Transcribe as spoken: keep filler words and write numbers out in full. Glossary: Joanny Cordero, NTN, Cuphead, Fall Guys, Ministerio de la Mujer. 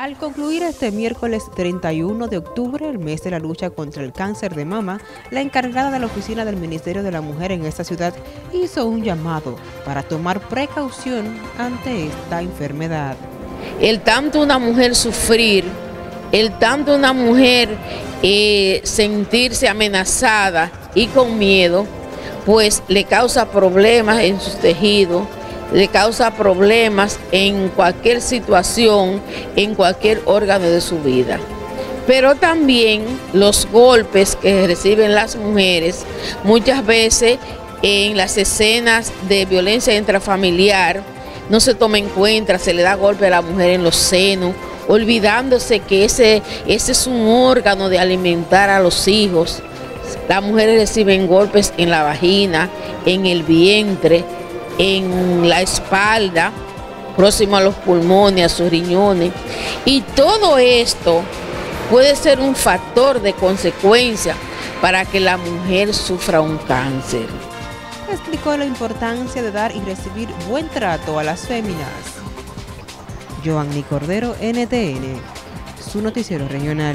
Al concluir este miércoles treinta y uno de octubre, el mes de la lucha contra el cáncer de mama, la encargada de la oficina del Ministerio de la Mujer en esta ciudad hizo un llamado para tomar precaución ante esta enfermedad. El tanto una mujer sufrir, el tanto una mujer eh, sentirse amenazada y con miedo, pues le causa problemas en sus tejidos, le causa problemas en cualquier situación, en cualquier órgano de su vida. Pero también los golpes que reciben las mujeres, muchas veces en las escenas de violencia intrafamiliar, no se toma en cuenta, se le da golpe a la mujer en los senos, olvidándose que ese, ese es un órgano de alimentar a los hijos. Las mujeres reciben golpes en la vagina, en el vientre, en la espalda, próximo a los pulmones, a sus riñones. Y todo esto puede ser un factor de consecuencia para que la mujer sufra un cáncer. Explicó la importancia de dar y recibir buen trato a las féminas. Joanny Cordero, N T N, su noticiero regional.